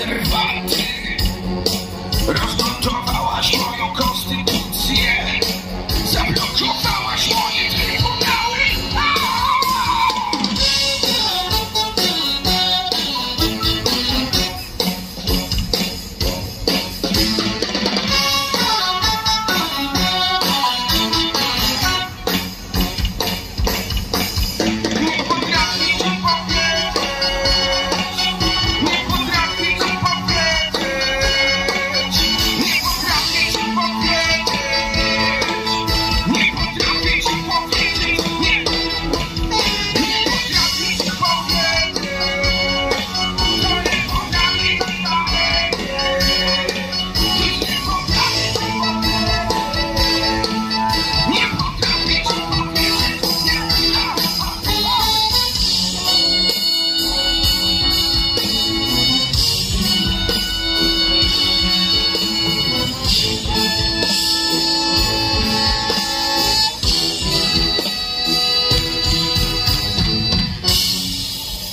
konserwaty. Rozmontowałaś moją konstytucję, zablokowałaś moje trybunały.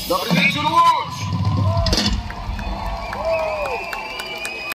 Dobry wieczór, Łódź!